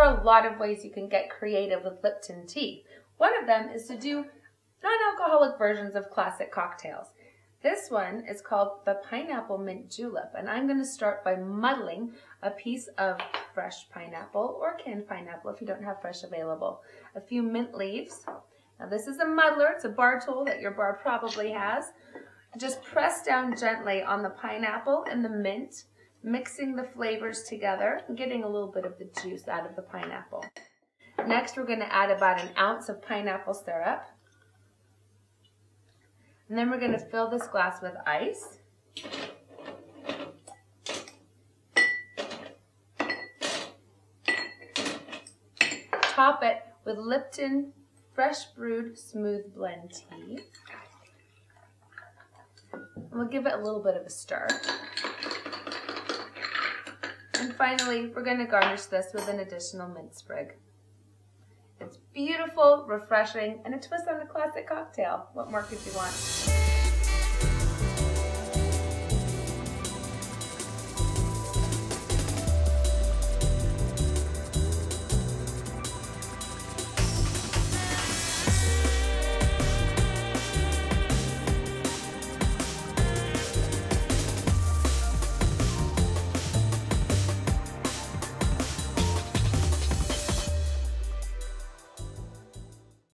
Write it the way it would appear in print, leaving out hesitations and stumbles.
there are a lot of ways you can get creative with Lipton tea. One of them is to do non-alcoholic versions of classic cocktails. This one is called the Pineapple Mint Julep, and I'm going to start by muddling a piece of fresh pineapple or canned pineapple if you don't have fresh available, a few mint leaves. Now this is a muddler, it's a bar tool that your bar probably has. Just press down gently on the pineapple and the mint, mixing the flavors together and getting a little bit of the juice out of the pineapple. Next we're going to add about an ounce of pineapple syrup. And then we're going to fill this glass with ice. Top it with Lipton Fresh Brewed Smooth Blend Tea. We'll give it a little bit of a stir. And finally, we're going to garnish this with an additional mint sprig. It's beautiful, refreshing, and a twist on a classic cocktail. What more could you want?